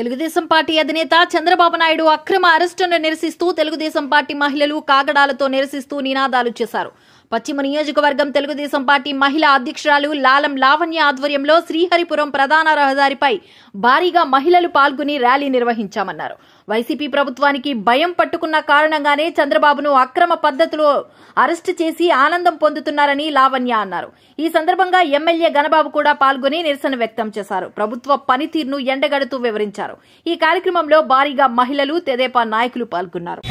Telugu Desam party అధినేత చంద్రబాబు నాయుడు అక్రమ అరెస్టును నిరసిస్తూ తెలుగుదేశం పార్టీ మహిళలు కాగడాలతో నిరసిస్తూ నినాదాలు చేశారు. పశ్చిమ నియోజకవర్గం తెలుగుదేశం పార్టీ మహిళా అధ్యక్షురాలు లాలం లావణ్య ఆధ్వర్యంలో శ్రీహరిపురం ప్రధాన రహదారిపై భారీగా మహిళలు పాల్గొని ర్యాలీ నిర్వహించామన్నారు. వైసీపీ ప్రభుత్వానికి భయం పట్టుకున్న కారణంగానే చంద్రబాబును అక్రమ పద్ధతిలో అరెస్టు చేసి ఆనందం పొందుతున్నారని లావణ్య అన్నారు. ఈ సందర్భంగా ఎమ్మెల్యే గణబాబు కూడా పాల్గొని నిరసన వ్యక్తం చేశారు. ప్రభుత్వ పనితీరును ఎండగడుతూ వివరించారు. ఈ కార్యక్రమంలో భారీగా మహిళలు తెదేపా నాయకులు పాల్గొన్నారు.